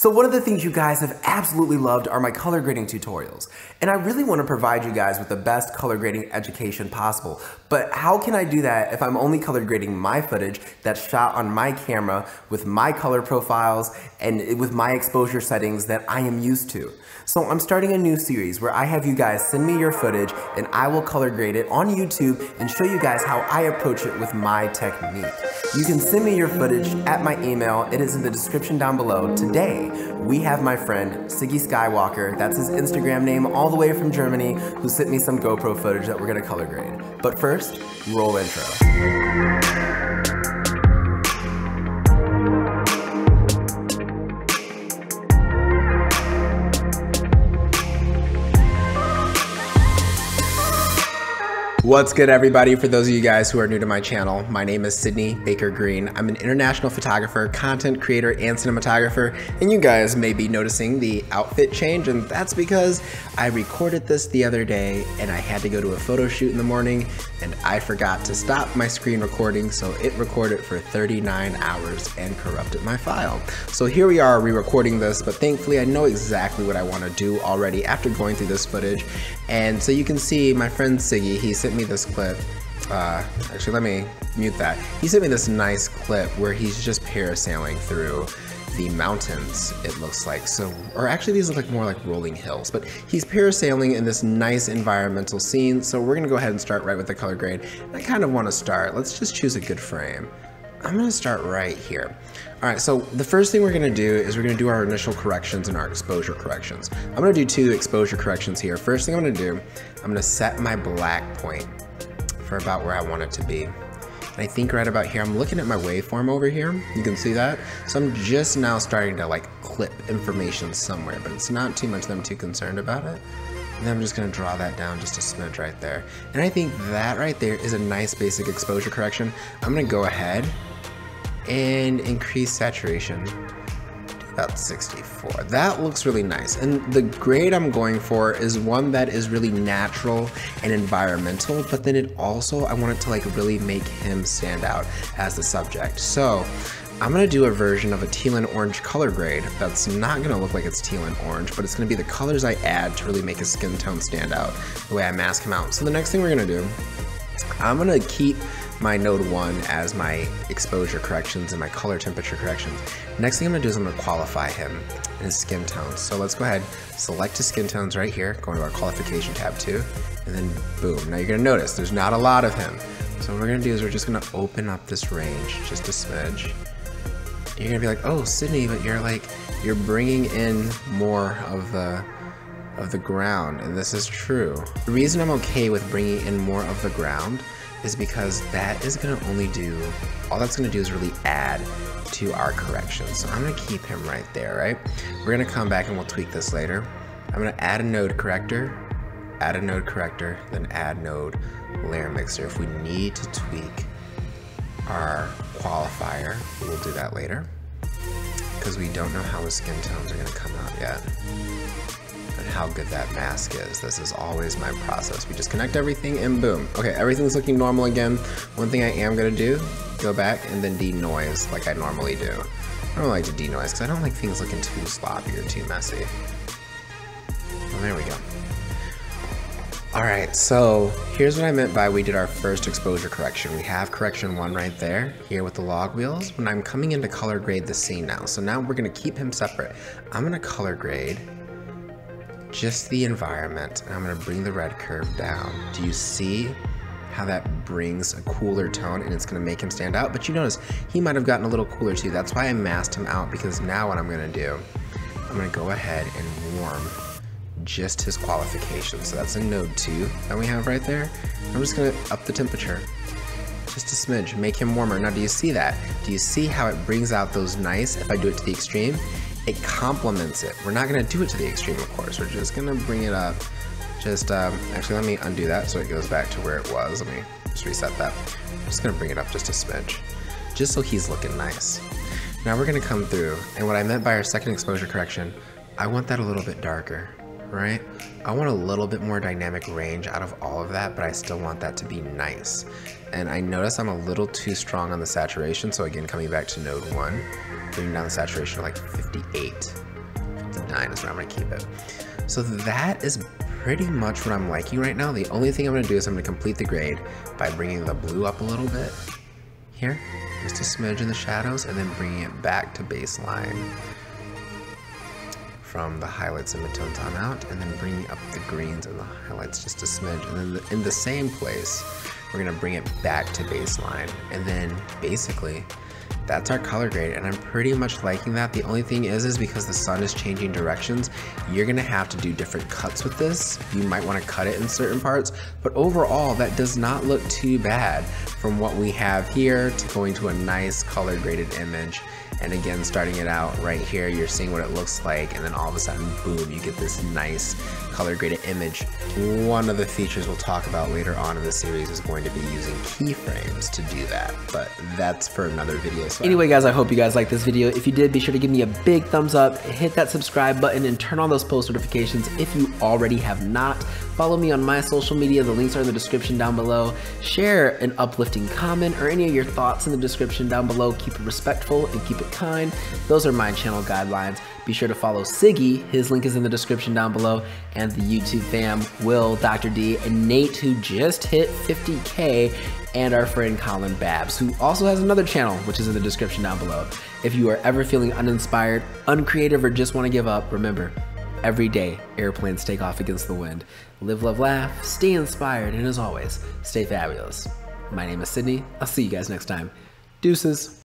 So one of the things you guys have absolutely loved are my color grading tutorials, and I really want to provide you guys with the best color grading education possible. But how can I do that if I'm only color grading my footage that's shot on my camera with my color profiles and with my exposure settings that I am used to? So I'm starting a new series where I have you guys send me your footage and I will color grade it on YouTube and show you guys how I approach it with my technique. You can send me your footage at my email. It is in the description down below. Today, we have my friend Siggi Skywalker, that's his Instagram name, all the way from Germany, who sent me some GoPro footage that we're gonna color grade. But first, roll intro. What's good, everybody? For those of you guys who are new to my channel, my name is Sydney Baker Green. I'm an international photographer, content creator, and cinematographer, and you guys may be noticing the outfit change, and that's because I recorded this the other day and I had to go to a photo shoot in the morning and I forgot to stop my screen recording, so it recorded for 39 hours and corrupted my file. So here we are re-recording this, but thankfully I know exactly what I want to do already after going through this footage. And so you can see my friend Siggi, he sent me this clip. Actually, let me mute that. He sent me this nice clip where he's just parasailing through the mountains, it looks like. So, or actually these look like more like rolling hills, but he's parasailing in this nice environmental scene. So we're gonna go ahead and start right with the color grade. And I kind of want to start, let's just choose a good frame. I'm gonna start right here. All right, so the first thing we're gonna do is we're gonna do our initial corrections and our exposure corrections. I'm gonna do two exposure corrections here. First thing I'm gonna do, I'm gonna set my black point for about where I want it to be. And I think right about here, I'm looking at my waveform over here. You can see that. So I'm just now starting to like clip information somewhere, but it's not too much that I'm too concerned about it. And then I'm just gonna draw that down just a smidge right there. And I think that right there is a nice basic exposure correction. I'm gonna go ahead and increase saturation to about 64. That looks really nice. And the grade I'm going for is one that is really natural and environmental, but then it also, I want it to like really make him stand out as the subject. So I'm gonna do a version of a teal and orange color grade that's not gonna look like it's teal and orange, but it's gonna be the colors I add to really make his skin tone stand out, the way I mask him out. So the next thing we're gonna do, I'm gonna keep my node 1 as my exposure corrections and my color temperature corrections. Next thing I'm gonna do is I'm gonna qualify him in his skin tones. So let's go ahead, select his skin tones right here, go into our qualification tab too, and then boom. Now you're gonna notice there's not a lot of him. So what we're gonna do is we're just gonna open up this range just a smidge. You're gonna be like, oh, Sydney, but you're like, you're bringing in more of the ground, and this is true. The reason I'm okay with bringing in more of the ground is because that is gonna only do, all that's gonna do is really add to our correction. So I'm gonna keep him right there, right? We're gonna come back and we'll tweak this later. I'm gonna add a node corrector, then add node layer mixer. If we need to tweak our qualifier, we'll do that later, because we don't know how the skin tones are gonna come out yet and how good that mask is. This is always my process. We just connect everything and boom. Okay, everything's looking normal again. One thing I am gonna do, go back and then denoise like I normally do. I don't like to denoise because I don't like things looking too sloppy or too messy. Well, there we go. All right, so here's what I meant by we did our first exposure correction. We have correction 1 right there, here with the log wheels. When I'm coming in to color grade the scene now, so now we're gonna keep him separate. I'm gonna color grade just the environment, and I'm gonna bring the red curve down. Do you see how that brings a cooler tone, and it's gonna make him stand out? But you notice, he might've gotten a little cooler too. That's why I masked him out, because now what I'm gonna do, I'm gonna go ahead and warm just his qualification. So that's a node 2 that we have right there. I'm just gonna up the temperature just a smidge, make him warmer. Now, do you see that? Do you see how it brings out those nice, if I do it to the extreme, it complements it. We're not gonna do it to the extreme, of course. We're just gonna bring it up. Just, actually, let me undo that so it goes back to where it was. Let me just reset that. I'm just gonna bring it up just a smidge, just so he's looking nice. Now we're gonna come through, and what I meant by our second exposure correction, I want that a little bit darker. Right? I want a little bit more dynamic range out of all of that, but I still want that to be nice. And I notice I'm a little too strong on the saturation. So again, coming back to node 1, bringing down the saturation to like 58. the 9 is what I'm gonna keep it. So that is pretty much what I'm liking right now. The only thing I'm gonna do is I'm gonna complete the grade by bringing the blue up a little bit here, just a smidge in the shadows, and then bringing it back to baseline from the highlights and midtones on out, and then bringing up the greens and the highlights just a smidge, and then in the same place, we're gonna bring it back to baseline, and then basically, that's our color grade, and I'm pretty much liking that. The only thing is because the sun is changing directions, you're gonna have to do different cuts with this. You might wanna cut it in certain parts, but overall, that does not look too bad from what we have here to going to a nice color graded image. And again, starting it out right here, you're seeing what it looks like, and then all of a sudden, boom, you get this nice color graded image. One of the features we'll talk about later on in the series is going to be using keyframes to do that, but that's for another video. So anyway, guys, I hope you guys liked this video. If you did, be sure to give me a big thumbs up, hit that subscribe button, and turn on those post notifications if you already have not. Follow me on my social media. The links are in the description down below. Share an uplifting comment or any of your thoughts in the description down below. Keep it respectful and keep it kind. Those are my channel guidelines. Be sure to follow Siggi. His link is in the description down below. And the YouTube fam, Will, Dr. D, and Nate, who just hit 50K, and our friend Colin Babbs, who also has another channel, which is in the description down below. If you are ever feeling uninspired, uncreative, or just want to give up, remember, every day, airplanes take off against the wind. Live, love, laugh, stay inspired, and as always, stay fabulous. My name is Sydney. I'll see you guys next time. Deuces.